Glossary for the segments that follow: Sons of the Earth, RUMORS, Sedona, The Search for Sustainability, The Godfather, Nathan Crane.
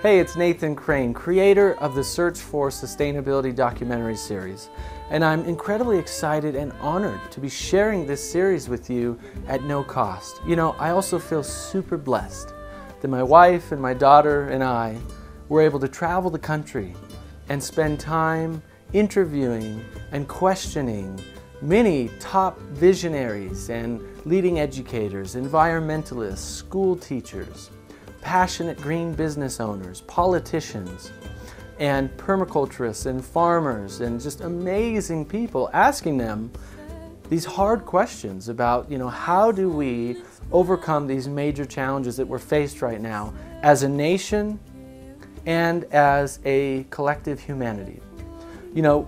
Hey, it's Nathan Crane, creator of the Search for Sustainability documentary series, and I'm incredibly excited and honored to be sharing this series with you at no cost. You know, I also feel super blessed that my wife and my daughter and I were able to travel the country and spend time interviewing and questioning many top visionaries and leading educators, environmentalists, school teachers, passionate green business owners, politicians, and permaculturists and farmers, and just amazing people, asking them these hard questions about, you know, how do we overcome these major challenges that we're faced right now as a nation and as a collective humanity. You know,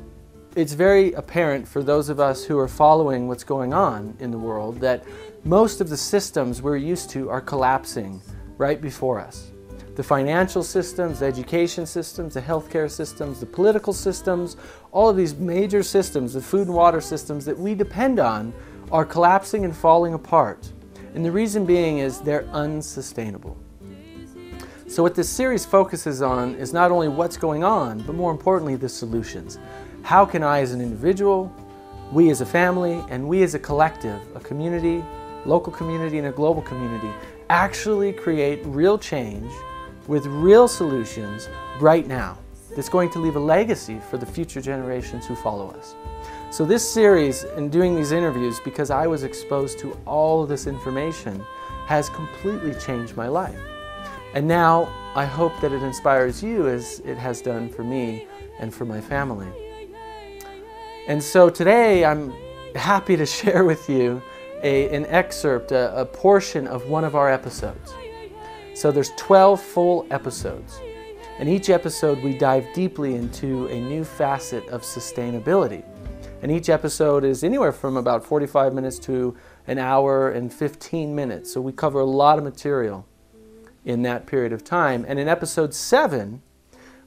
it's very apparent for those of us who are following what's going on in the world that most of the systems we're used to are collapsing right before us. The financial systems, the education systems, the healthcare systems, the political systems, all of these major systems, the food and water systems that we depend on, are collapsing and falling apart. And the reason being is they're unsustainable. So what this series focuses on is not only what's going on, but more importantly, the solutions. How can I as an individual, we as a family, and we as a collective, a community, local community, and a global community, actually create real change with real solutions right now that's going to leave a legacy for the future generations who follow us. So this series, and doing these interviews, because I was exposed to all of this information, has completely changed my life. And now I hope that it inspires you as it has done for me and for my family. And so today I'm happy to share with you an excerpt, a portion of one of our episodes. So there's 12 full episodes. In each episode we dive deeply into a new facet of sustainability. And each episode is anywhere from about 45 minutes to an hour and 15 minutes. So we cover a lot of material in that period of time. And in episode 7,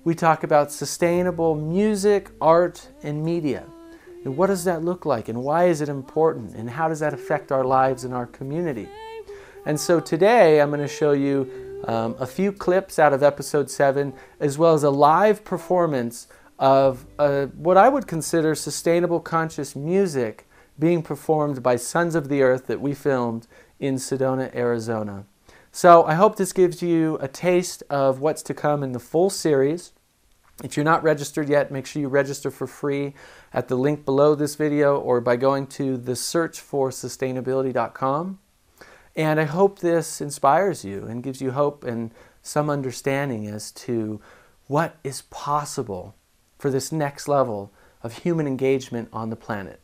we talk about sustainable music, art, and media. And what does that look like, and why is it important, and how does that affect our lives and our community? And so today I'm going to show you a few clips out of episode 7, as well as a live performance of what I would consider sustainable conscious music being performed by Sons of the Earth that we filmed in Sedona, Arizona. So I hope this gives you a taste of what's to come in the full series. If you're not registered yet, make sure you register for free at the link below this video or by going to thesearchforsustainability.com. And I hope this inspires you and gives you hope and some understanding as to what is possible for this next level of human engagement on the planet.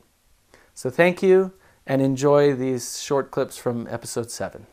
So thank you, and enjoy these short clips from episode 7.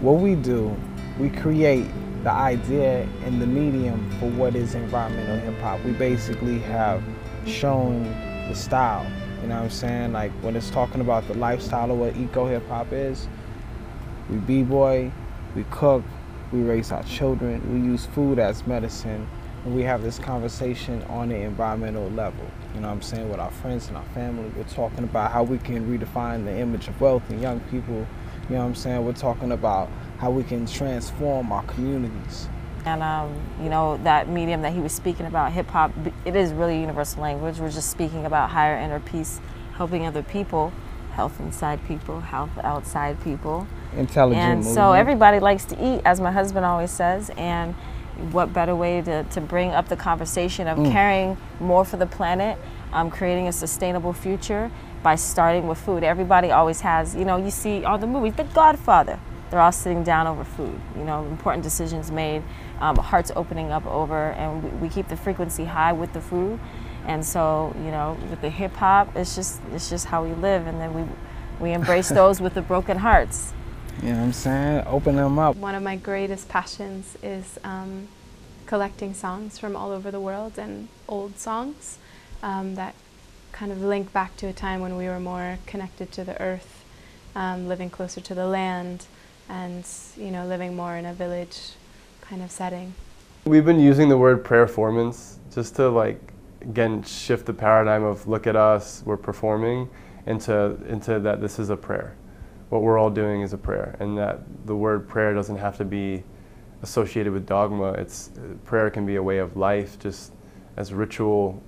What we do We create the idea and the medium for what is environmental hip-hop. We basically have shown the style, you know what I'm saying? Like when it's talking about the lifestyle of what eco-hip-hop is, we b-boy, we cook, we raise our children, we use food as medicine, and we have this conversation on the environmental level, you know what I'm saying, with our friends and our family. We're talking about how we can redefine the image of wealth in young people, you know what I'm saying? We're talking about how we can transform our communities. And you know, that medium that he was speaking about, hip hop, it is really universal language. We're just speaking about higher inner peace, helping other people, health inside people, health outside people. Intelligent and movement. So everybody likes to eat, as my husband always says, and what better way to bring up the conversation of caring more for the planet, creating a sustainable future by starting with food. Everybody always has, you know, you see all the movies, The Godfather. They're all sitting down over food, you know, important decisions made, hearts opening up over, and we keep the frequency high with the food. And so, you know, with the hip hop, it's just how we live, and then we embrace those with the broken hearts. You know what I'm saying? Open them up. One of my greatest passions is collecting songs from all over the world, and old songs that kind of link back to a time when we were more connected to the earth, living closer to the land, and, you know, living more in a village kind of setting. We've been using the word performance just to, like, again, shift the paradigm of look at us, we're performing, into that this is a prayer. What we're all doing is a prayer, and that the word prayer doesn't have to be associated with dogma. It's prayer can be a way of life, just as ritual.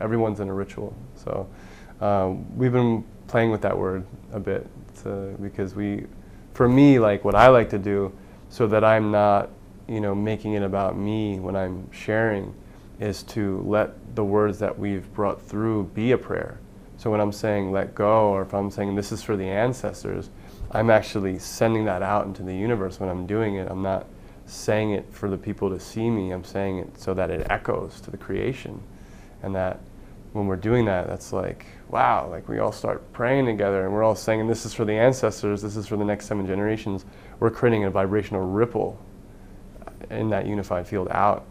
Everyone's in a ritual. So we've been playing with that word a bit because for me, like what I like to do, so that I'm not, you know, making it about me when I'm sharing, is to let the words that we've brought through be a prayer. So when I'm saying let go, or if I'm saying this is for the ancestors, I'm actually sending that out into the universe when I'm doing it. I'm not saying it for the people to see me. I'm saying it so that it echoes to the creation. And that when we're doing that, that's like, wow, like we all start praying together and we're all saying this is for the ancestors, this is for the next 7 generations. We're creating a vibrational ripple in that unified field out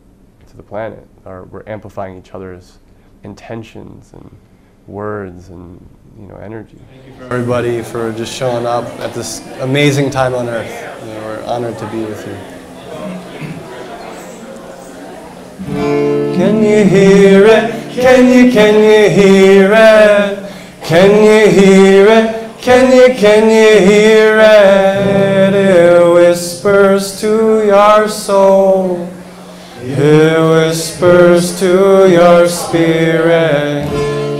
to the planet, or we're amplifying each other's intentions and words and, you know, energy. Thank you for everybody for just showing up at this amazing time on Earth. You know, we're honored to be with you. Can you hear it? Can you hear it? Can you hear it? Can you hear it? It whispers to your soul. It whispers to your spirit.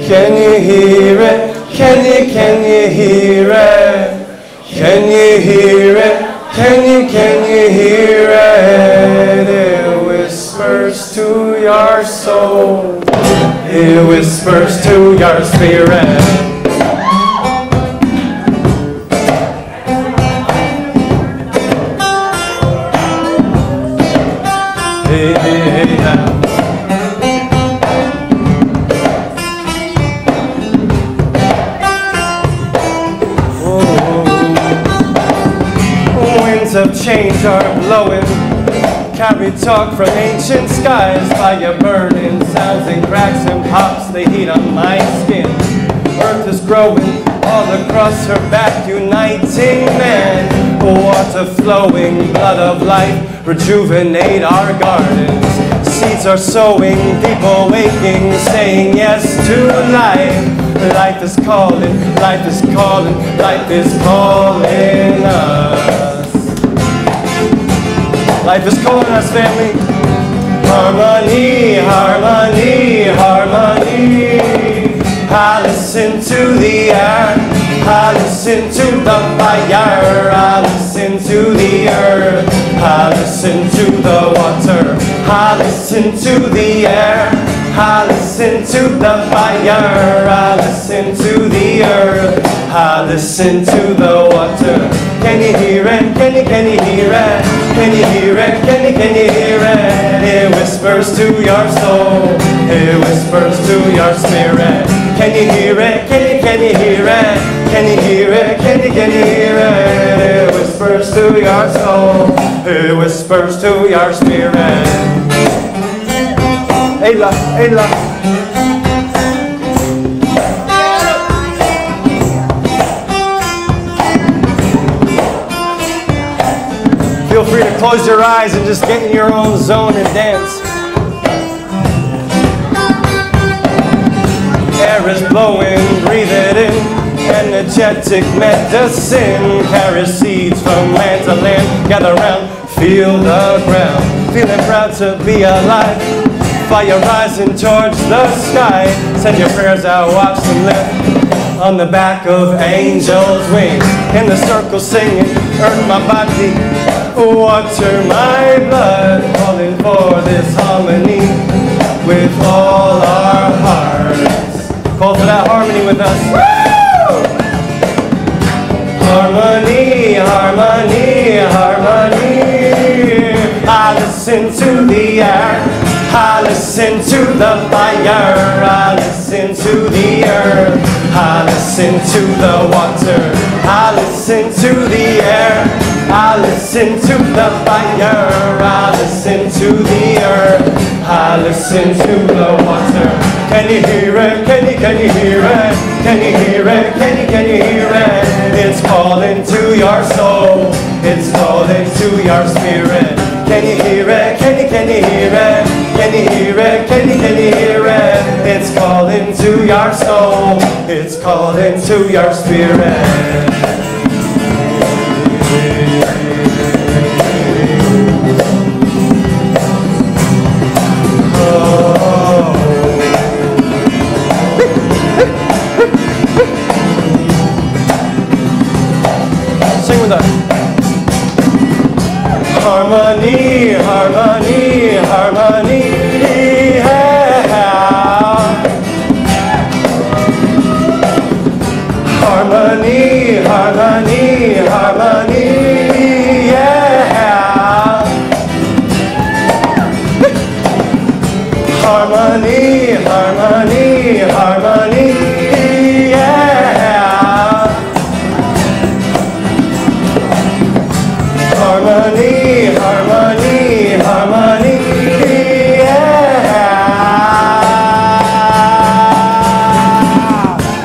Can you hear it? Can you hear it? Can you hear it? Can you hear it? It whispers to your soul. It whispers to your spirit. Of change are blowing, carry talk from ancient skies, fire burning, sounds and cracks and pops, the heat on my skin. Earth is growing all across her back, uniting man. Water flowing, blood of life, rejuvenate our gardens. Seeds are sowing, people waking, saying yes to life. Life is calling, life is calling, life is calling us. Life is calling us, family. Harmony, harmony, harmony. I listen to the air. I listen to the fire. I listen to the earth. I listen to the water. I listen to the air. I listen to the fire. I listen to the earth. I listen to the water. Can you hear it? Can you hear it? Can you hear it? Can you hear it? It whispers to your soul. It whispers to your spirit. Can you hear it? Can you hear it? Can you hear it? Can you hear it? It whispers to your soul. It whispers to your spirit. Hey, love, hey, love. Feel free to close your eyes and just get in your own zone and dance. Air is blowing, breathe it in. Energetic medicine carries seeds from land to land. Gather round, feel the ground. Feeling proud to be alive. Fire rising towards the sky. Send your prayers out, watch them lift. On the back of angels' wings. In the circle singing, earth my body. Water my blood, calling for this harmony with all our hearts. Call for that harmony with us. Woo! Harmony, harmony, harmony. I listen to the air. I listen to the fire. I listen to the earth. I listen to the water. I listen to the air. I listen to the fire, I listen to the earth, I listen to the water. Can you hear it? Can you hear it? Can you hear it? Can you hear it? It's calling to your soul. It's calling to your spirit. Can you hear it? Can you hear it? Can you hear it? Can you hear it? It's calling to your soul. It's calling to your spirit. Sing with us. Harmony, harmony, harmony. Harmony, harmony, harmony. Harmony, harmony, harmony, yeah. Harmony, harmony, harmony, yeah.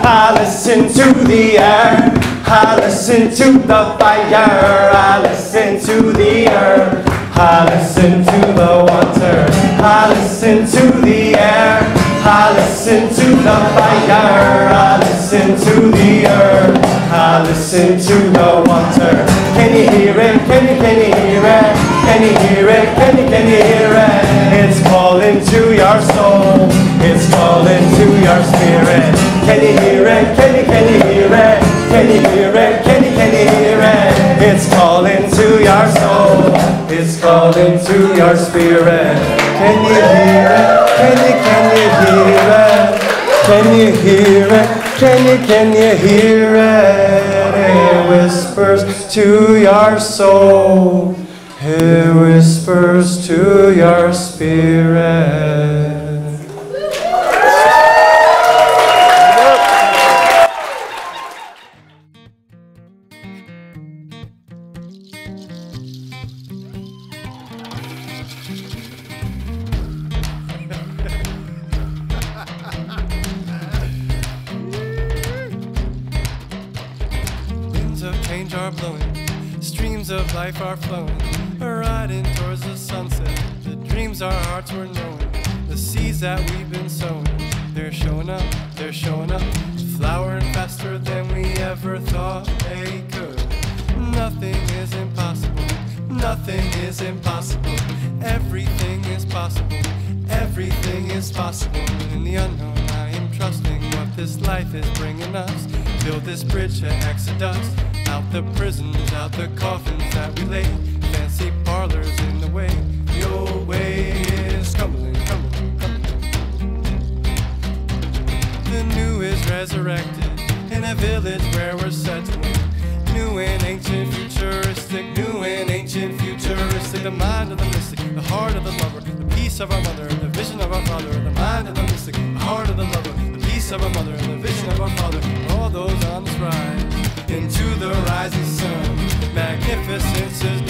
I listen to the air, I listen to the fire, I listen to the earth, I listen to the water. I listen to the air, I listen to the fire, I listen to the earth, I listen to the water. Can you hear it? Can you hear it? Can you hear it? Can you hear it? It's calling to your soul, it's calling to your spirit. Can you hear it? Can you hear it? Can you hear it? Can you hear it? It's calling to your soul, it's calling to your spirit. Can you hear it? Can you hear it? Can you hear it? It whispers to your soul. It whispers to your spirit. Are blowing, streams of life are flowing, riding towards the sunset, the dreams our hearts were knowing, the seeds that we've been sowing, they're showing up, flowering faster than we ever thought they could. Nothing is impossible, nothing is impossible, everything is possible, everything is possible. In the unknown I am trusting what this life is bringing us. Build this bridge to exodus, out the prisons, out the coffins that we lay, fancy parlors in the way. Your way is coming, coming, coming. The new is resurrected in a village where we're settling. New and ancient futuristic, new and ancient futuristic. The mind of the mystic, the heart of the lover, the peace of our mother, the vision of our father. The mind of the mystic, the heart of the lover, the peace peace of our mother and the vision of our father, all those on this ride into the rising sun. Magnificence is